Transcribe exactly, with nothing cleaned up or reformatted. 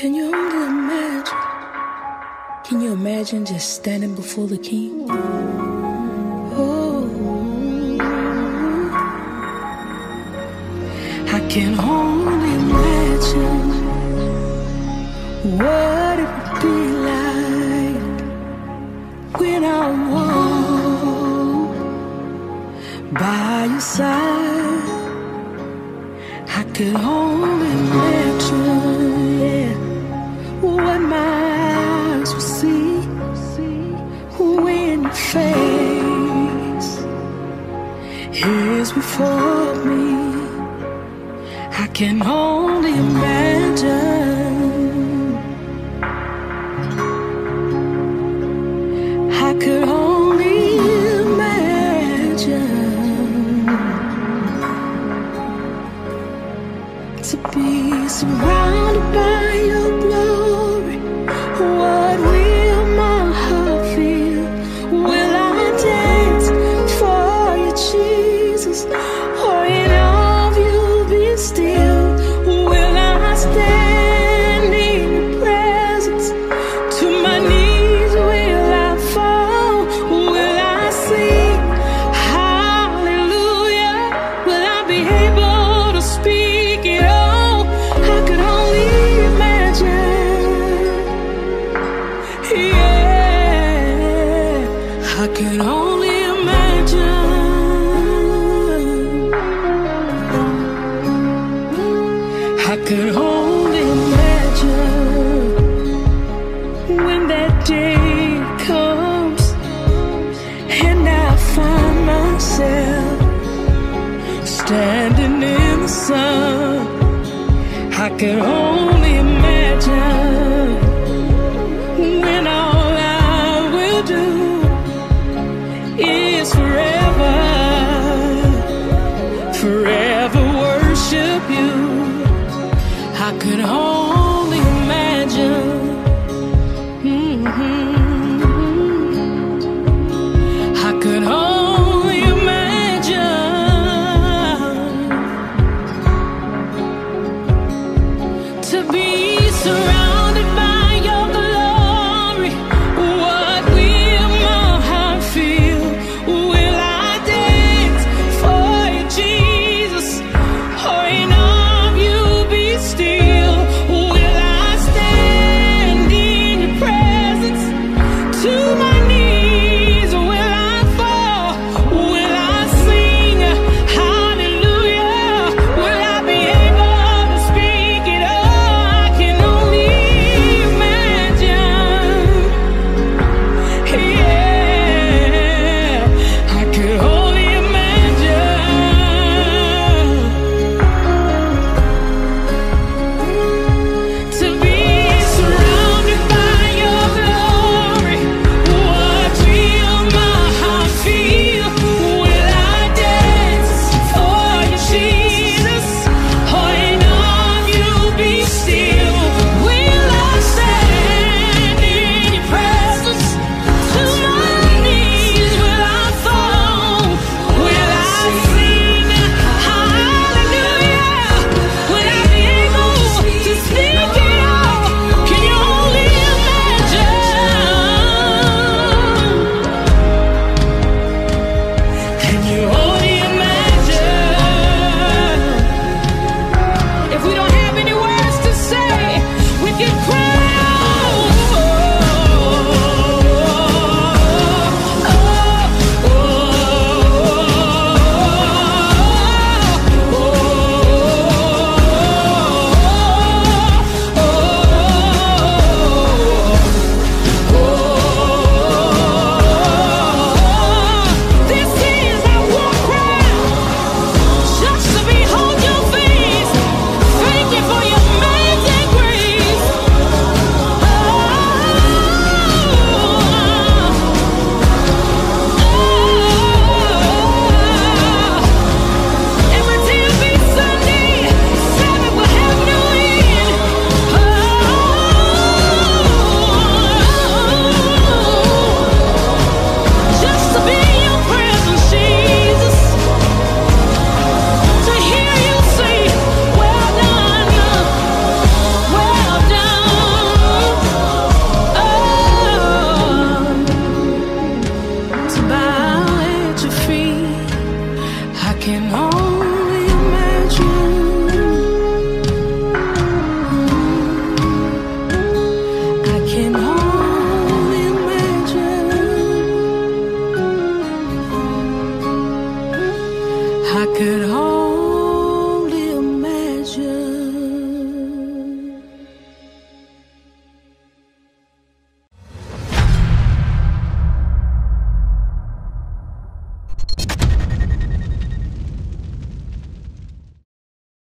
Can you only imagine? Can you imagine just standing before the king? Oh, I can only imagine what it would be like when I walk by your side. I can only imagine, yeah, what my eyes will see when your face is before me. I can only imagine. I could only imagine to be surrounded by your glory. What will my heart feel? Will I dance for you, Jesus? Or in all of you be still? Will I stand in your presence? To my knees will I fall? Will I sing hallelujah? Will I be able to speak it all? I can only imagine. I could only imagine when that day comes and I find myself standing in the sun. I could only imagine when all I will do is forever, forever worship you. I could hold